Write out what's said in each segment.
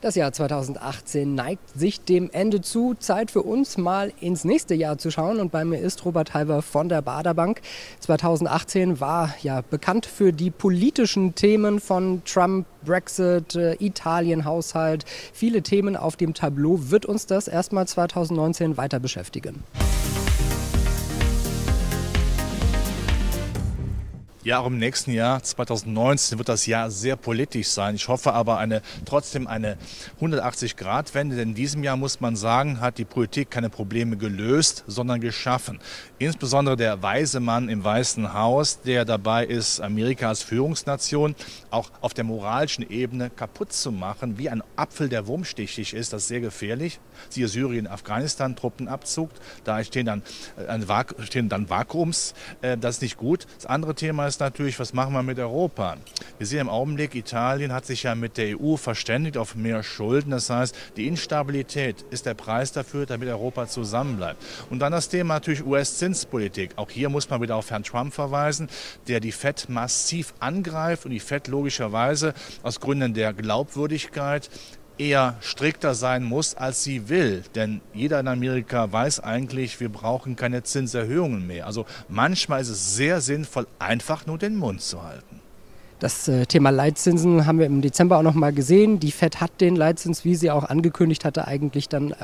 Das Jahr 2018 neigt sich dem Ende zu. Zeit für uns mal ins nächste Jahr zu schauen. Und bei mir ist Robert Halver von der Baader Bank. 2018 war ja bekannt für die politischen Themen von Trump, Brexit, Italien-Haushalt. Viele Themen auf dem Tableau. Wird uns das erstmal 2019 weiter beschäftigen? Ja, auch im nächsten Jahr, 2019, wird das Jahr sehr politisch sein. Ich hoffe aber trotzdem eine 180-Grad-Wende, denn in diesem Jahr, muss man sagen, hat die Politik keine Probleme gelöst, sondern geschaffen. Insbesondere der weise Mann im Weißen Haus, der dabei ist, Amerika als Führungsnation auch auf der moralischen Ebene kaputt zu machen, wie ein Apfel, der wurmstichig ist, das ist sehr gefährlich. Siehe Syrien, Afghanistan, Truppenabzug, da stehen dann Vakuums, das ist nicht gut. Das andere Thema ist natürlich, was machen wir mit Europa? Wir sehen im Augenblick, Italien hat sich ja mit der EU verständigt auf mehr Schulden. Das heißt, die Instabilität ist der Preis dafür, damit Europa zusammenbleibt. Und dann das Thema natürlich US-Zinspolitik. Auch hier muss man wieder auf Herrn Trump verweisen, der die FED massiv angreift und die FED logischerweise aus Gründen der Glaubwürdigkeit eher strikter sein muss, als sie will. Denn jeder in Amerika weiß eigentlich, wir brauchen keine Zinserhöhungen mehr. Also manchmal ist es sehr sinnvoll, einfach nur den Mund zu halten. Das Thema Leitzinsen haben wir im Dezember auch noch mal gesehen. Die FED hat den Leitzins, wie sie auch angekündigt hatte, eigentlich dann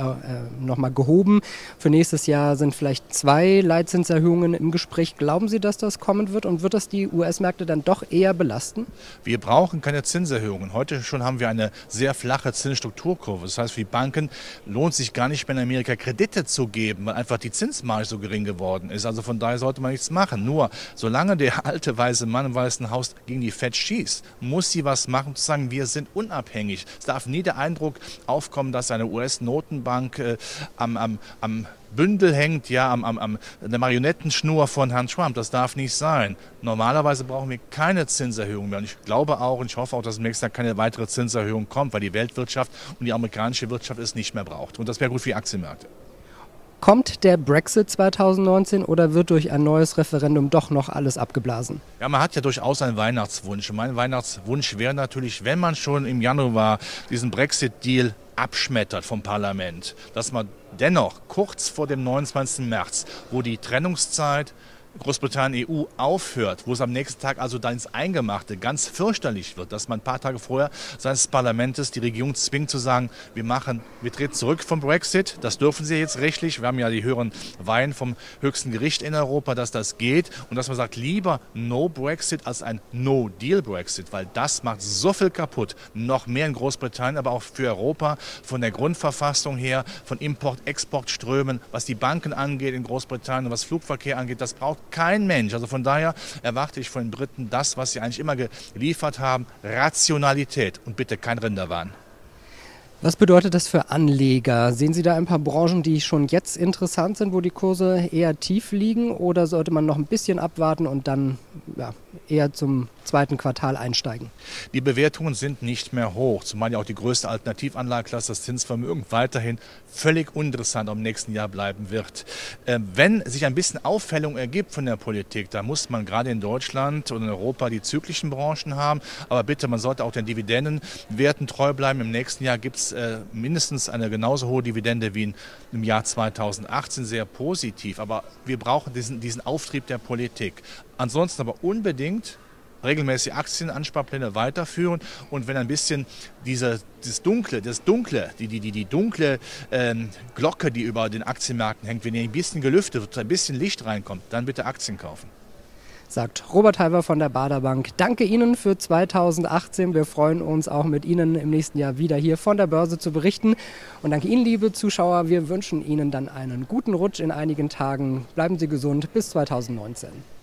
noch mal gehoben. Für nächstes Jahr sind vielleicht 2 Leitzinserhöhungen im Gespräch. Glauben Sie, dass das kommen wird? Und wird das die US-Märkte dann doch eher belasten? Wir brauchen keine Zinserhöhungen. Heute schon haben wir eine sehr flache Zinsstrukturkurve. Das heißt, für die Banken lohnt sich gar nicht mehr in Amerika Kredite zu geben, weil einfach die Zinsmarge so gering geworden ist. Also von daher sollte man nichts machen. Nur, solange der alte weiße Mann im Weißen Haus gegen die FED schießt, muss sie was machen, zu sagen, wir sind unabhängig. Es darf nie der Eindruck aufkommen, dass eine US-Notenbank am Bündel hängt, ja, an der Marionettenschnur von Herrn Trump. Das darf nicht sein. Normalerweise brauchen wir keine Zinserhöhung mehr. Und ich glaube auch und ich hoffe auch, dass im nächsten Jahr keine weitere Zinserhöhung kommt, weil die Weltwirtschaft und die amerikanische Wirtschaft es nicht mehr braucht. Und das wäre gut für die Aktienmärkte. Kommt der Brexit 2019 oder wird durch ein neues Referendum doch noch alles abgeblasen? Ja, man hat ja durchaus einen Weihnachtswunsch. Mein Weihnachtswunsch wäre natürlich, wenn man schon im Januar diesen Brexit-Deal abschmettert vom Parlament, dass man dennoch kurz vor dem 29. März, wo die Trennungszeit Großbritannien-EU aufhört, wo es am nächsten Tag also dann ins Eingemachte ganz fürchterlich wird, dass man ein paar Tage vorher seines Parlamentes die Regierung zwingt zu sagen, wir treten zurück vom Brexit, das dürfen sie jetzt rechtlich, wir haben ja die höheren Weihen vom höchsten Gericht in Europa, dass das geht und dass man sagt, lieber No-Brexit als ein No-Deal-Brexit, weil das macht so viel kaputt, noch mehr in Großbritannien, aber auch für Europa, von der Grundverfassung her, von Import-Export-Strömen, was die Banken angeht in Großbritannien, was Flugverkehr angeht, das braucht kein Mensch. Also von daher erwarte ich von den Briten das, was sie eigentlich immer geliefert haben, Rationalität und bitte kein Rinderwahn. Was bedeutet das für Anleger? Sehen Sie da ein paar Branchen, die schon jetzt interessant sind, wo die Kurse eher tief liegen oder sollte man noch ein bisschen abwarten und dann ja, eher zum zweiten Quartal einsteigen? Die Bewertungen sind nicht mehr hoch, zumal ja auch die größte Alternativanlageklasse, das Zinsvermögen, weiterhin völlig uninteressant im nächsten Jahr bleiben wird. Wenn sich ein bisschen Aufhellung ergibt von der Politik, da muss man gerade in Deutschland und in Europa die zyklischen Branchen haben, aber bitte, man sollte auch den Dividendenwerten treu bleiben. Im nächsten Jahr gibt es mindestens eine genauso hohe Dividende wie im Jahr 2018, sehr positiv. Aber wir brauchen diesen Auftrieb der Politik. Ansonsten aber unbedingt regelmäßig Aktienansparpläne weiterführen und wenn ein bisschen die dunkle Glocke, die über den Aktienmärkten hängt, wenn ein bisschen gelüftet wird, ein bisschen Licht reinkommt, dann bitte Aktien kaufen. Sagt Robert Halver von der Baader Bank. Danke Ihnen für 2018. Wir freuen uns auch mit Ihnen im nächsten Jahr wieder hier von der Börse zu berichten. Und danke Ihnen, liebe Zuschauer. Wir wünschen Ihnen dann einen guten Rutsch in einigen Tagen. Bleiben Sie gesund bis 2019.